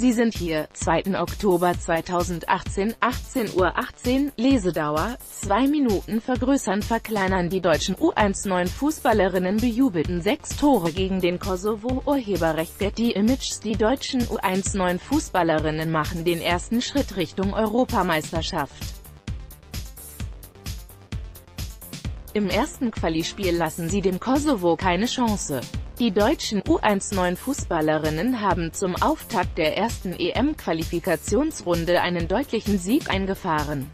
Sie sind hier, 2. Oktober 2018, 18:18 Uhr, Lesedauer, 2 Minuten vergrößern verkleinern die deutschen U19-Fußballerinnen bejubelten 6 Tore gegen den Kosovo. Urheberrecht Get the Images. Die deutschen U19-Fußballerinnen machen den ersten Schritt Richtung Europameisterschaft. Im ersten Qualispiel lassen sie dem Kosovo keine Chance. Die deutschen U19-Fußballerinnen haben zum Auftakt der ersten EM-Qualifikationsrunde einen deutlichen Sieg eingefahren.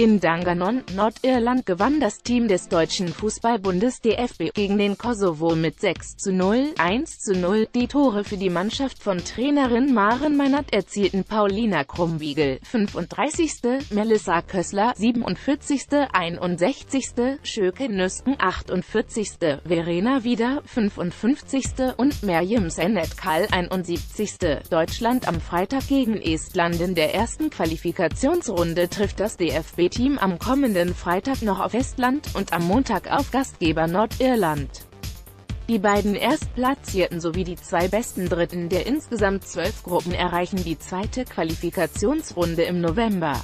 In Dungannon, Nordirland gewann das Team des Deutschen Fußball-Bundes DFB gegen den Kosovo mit 6:0, 1:0. Die Tore für die Mannschaft von Trainerin Maren Meinert erzielten Paulina Krumwiegel, 35., Melissa Kössler, 47., 61., Schöke Nüsten, 48., Verena Wieder, 55. und Merjim Senetkal, 71. Deutschland am Freitag gegen Estland. In der ersten Qualifikationsrunde trifft das DFB-Team am kommenden Freitag noch auf Estland und am Montag auf Gastgeber Nordirland. Die beiden Erstplatzierten sowie die 2 besten Dritten der insgesamt 12 Gruppen erreichen die zweite Qualifikationsrunde im November.